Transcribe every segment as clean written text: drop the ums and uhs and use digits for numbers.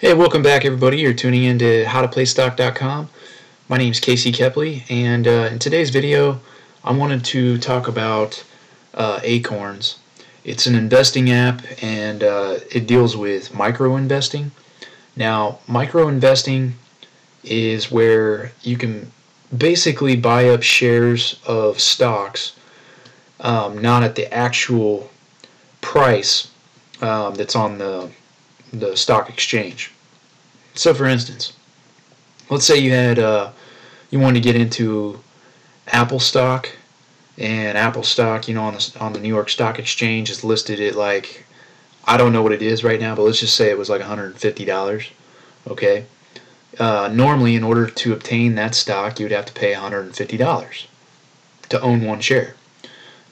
Hey, welcome back everybody. You're tuning in to HowToPlayStock.com. My name is Casey Kepley, and in today's video I wanted to talk about Acorns. It's an investing app, and it deals with micro-investing. Now, micro-investing is where you can basically buy up shares of stocks, not at the actual price that's on the stock exchange. So for instance, let's say you had you wanted to get into Apple stock, and Apple stock, you know, on the New York Stock Exchange is listed at, like, I don't know what it is right now, but let's just say it was like $150. Okay, normally in order to obtain that stock you would have to pay $150 to own one share.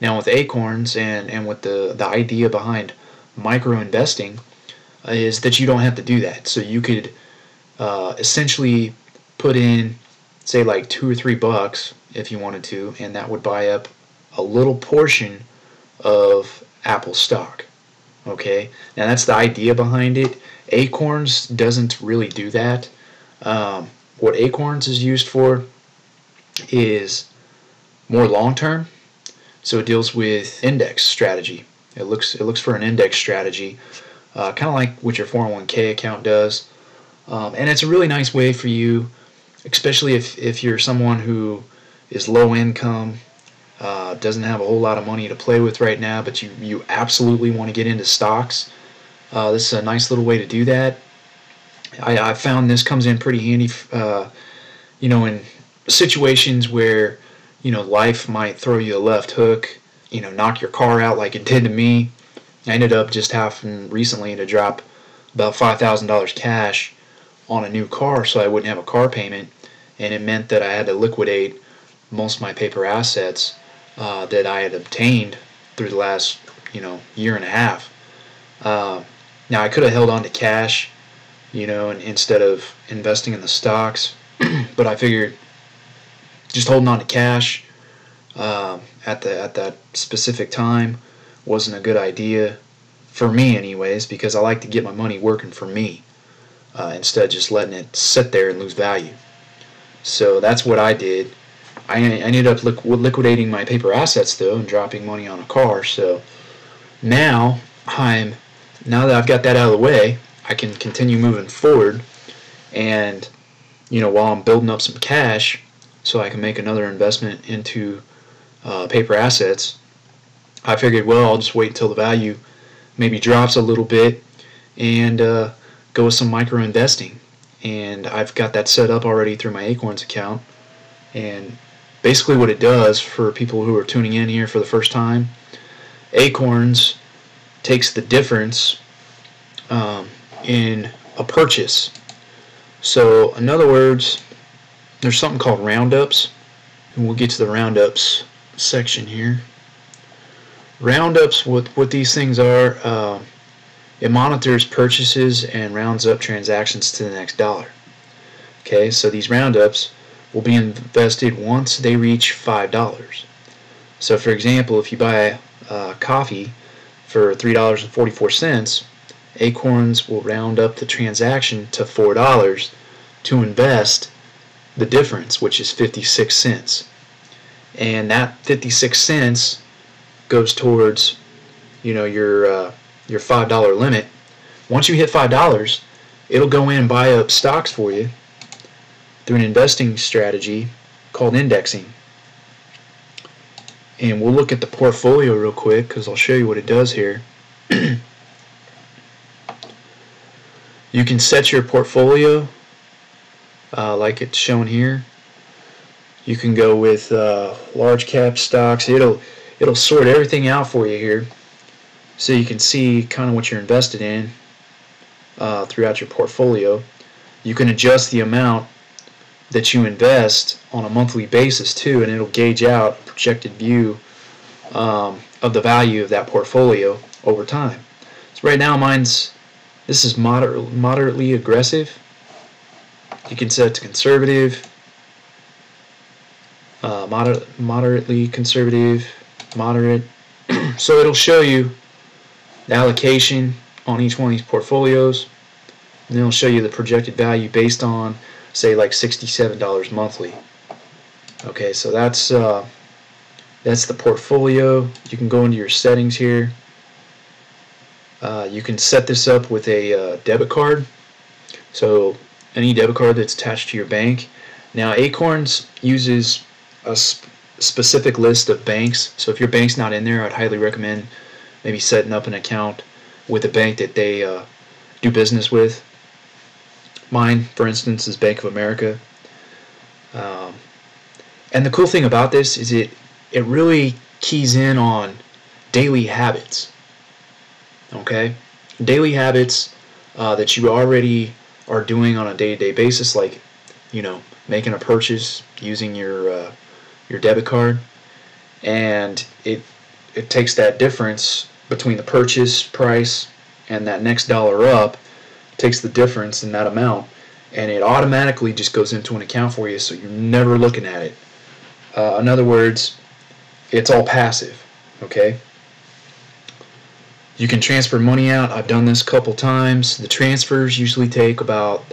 Now with Acorns and with the idea behind micro investing is that you don't have to do that. So you could essentially put in, say, like $2 or $3 if you wanted to, and that would buy up a little portion of Apple stock. Okay, now that's the idea behind it. Acorns doesn't really do that. What Acorns is used for is more long term, so it deals with index strategy. It looks for an index strategy, kind of like what your 401k account does, and it's a really nice way for you, especially if you're someone who is low income, doesn't have a whole lot of money to play with right now, but you absolutely want to get into stocks. This is a nice little way to do that. I found this comes in pretty handy, you know, in situations where, you know, life might throw you a left hook, you know, knock your car out like it did to me. I ended up just having recently to drop about $5,000 cash on a new car so I wouldn't have a car payment, and it meant that I had to liquidate most of my paper assets that I had obtained through the last, you know, year and a half. Now I could have held on to cash, you know, and instead of investing in the stocks, but I figured just holding on to cash at that specific time wasn't a good idea for me anyways, because I like to get my money working for me instead of just letting it sit there and lose value. So that's what I did. I ended up liquidating my paper assets though, and dropping money on a car. So now that I've got that out of the way, I can continue moving forward, and, you know, while I'm building up some cash so I can make another investment into paper assets, I figured, well, I'll just wait until the value maybe drops a little bit and go with some micro investing. And I've got that set up already through my Acorns account. And basically what it does, for people who are tuning in here for the first time, Acorns takes the difference in a purchase. So in other words, there's something called roundups, and we'll get to the roundups section here. Roundups, what these things are, it monitors purchases and rounds up transactions to the next dollar. Okay, so these roundups will be invested once they reach $5. So for example, if you buy coffee for $3.44, Acorns will round up the transaction to $4 to invest the difference, which is 56 cents. And that 56 cents goes towards, you know, your $5 limit. Once you hit $5, it'll go in and buy up stocks for you through an investing strategy called indexing. And we'll look at the portfolio real quick, because I'll show you what it does here. You can set your portfolio like it's shown here. You can go with large cap stocks. It'll sort everything out for you here, so you can see kind of what you're invested in throughout your portfolio. You can adjust the amount that you invest on a monthly basis too, and it'll gauge out a projected view of the value of that portfolio over time. So right now mine's, this is moderately aggressive. You can set it to conservative, moderately conservative, moderate. So it'll show you the allocation on each one of these portfolios, and it'll show you the projected value based on, say, like $67 monthly. Okay, so that's the portfolio. You can go into your settings here. You can set this up with a debit card, so any debit card that's attached to your bank. Now Acorns uses a specific list of banks, so if your bank's not in there, I'd highly recommend maybe setting up an account with a bank that they do business with. Mine, for instance, is Bank of America. And the cool thing about this is it really keys in on daily habits. Okay, daily habits that you already are doing on a day-to-day basis, like, you know, making a purchase using your debit card, and it takes that difference between the purchase price and that next dollar up, takes the difference in that amount, and it automatically just goes into an account for you, so you're never looking at it. In other words, it's all passive. Okay, you can transfer money out. I've done this a couple times. The transfers usually take about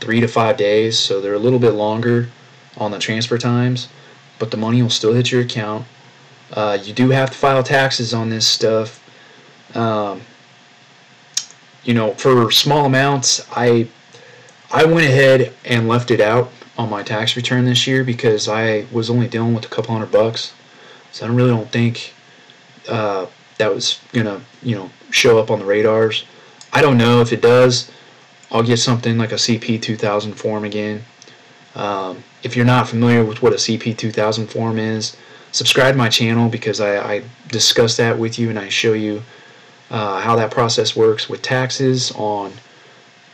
3 to 5 days, so they're a little bit longer on the transfer times, but the money will still hit your account. You do have to file taxes on this stuff. You know, for small amounts, I went ahead and left it out on my tax return this year because I was only dealing with a couple $100, so I really don't think that was gonna, you know, show up on the radars. I don't know if it does. I'll get something like a CP2000 form again. If you're not familiar with what a CP2000 form is, subscribe to my channel because I discuss that with you, and I show you how that process works with taxes on,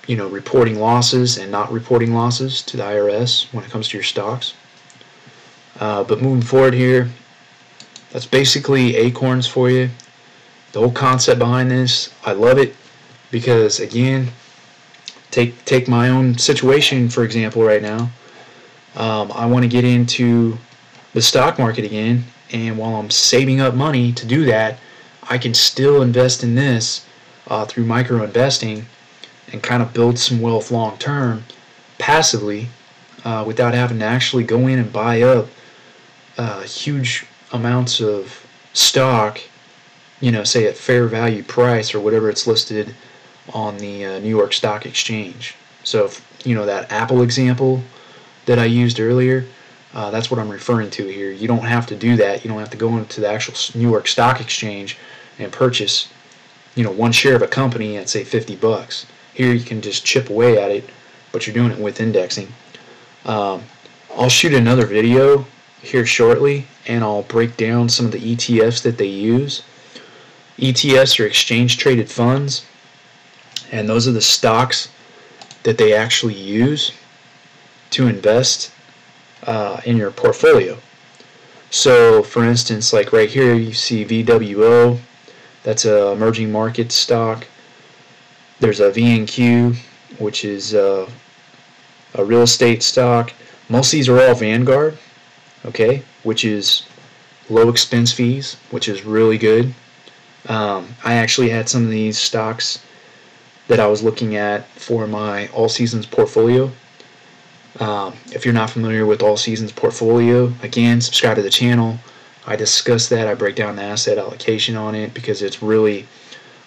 you know, reporting losses and not reporting losses to the IRS when it comes to your stocks. But moving forward here, that's basically Acorns for you. The whole concept behind this, I love it because, again, take my own situation for example right now. I want to get into the stock market again, and while I'm saving up money to do that, I can still invest in this through micro investing and kind of build some wealth long term passively without having to actually go in and buy up huge amounts of stock, you know, say at fair value price or whatever it's listed on the New York Stock Exchange. So, if, you know, that Apple example that I used earlier, that's what I'm referring to here. You don't have to do that. You don't have to go into the actual New York Stock Exchange and purchase, you know, one share of a company at, say, $50. Here you can just chip away at it, but you're doing it with indexing. I'll shoot another video here shortly, and I'll break down some of the ETFs that they use. ETFs are exchange traded funds, and those are the stocks that they actually use to invest in your portfolio. So, for instance, like right here, you see VWO. That's a emerging market stock. There's a VNQ, which is a real estate stock. Most of these are all Vanguard, okay, which is low expense fees, which is really good. I actually had some of these stocks that I was looking at for my All Seasons portfolio. If you're not familiar with All Seasons portfolio, again, subscribe to the channel. I discuss that. I break down the asset allocation on it because it's really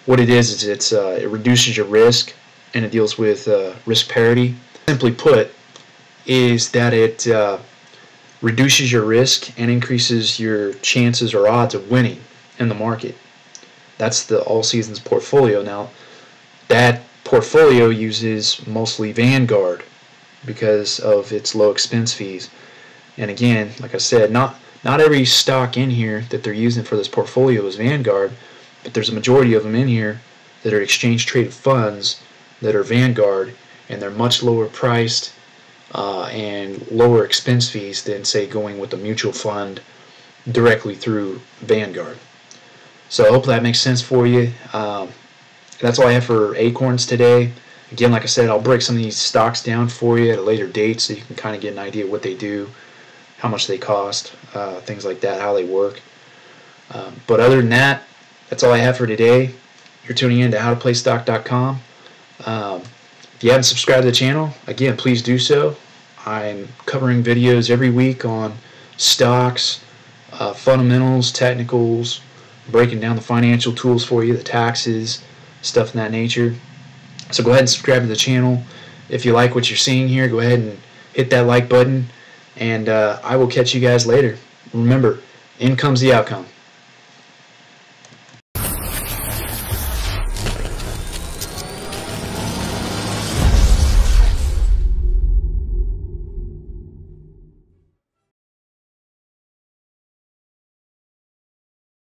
what it is it's it reduces your risk, and it deals with risk parity. Simply put, is that it reduces your risk and increases your chances or odds of winning in the market. That's the All Seasons portfolio. Now, that portfolio uses mostly Vanguard because of its low expense fees. And again, like I said, not every stock in here that they're using for this portfolio is Vanguard, but there's a majority of them in here that are exchange traded funds that are Vanguard, and they're much lower priced and lower expense fees than, say, going with a mutual fund directly through Vanguard. So I hope that makes sense for you. That's all I have for Acorns today. Again, like I said, I'll break some of these stocks down for you at a later date so you can kind of get an idea of what they do, how much they cost, things like that, how they work. But other than that, that's all I have for today. You're tuning in to HowToPlayStock.com. If you haven't subscribed to the channel, again, please do so. I'm covering videos every week on stocks, fundamentals, technicals, breaking down the financial tools for you, the taxes, stuff of that nature. So go ahead and subscribe to the channel. If you like what you're seeing here, go ahead and hit that like button, and I will catch you guys later. Remember, in comes the outcome.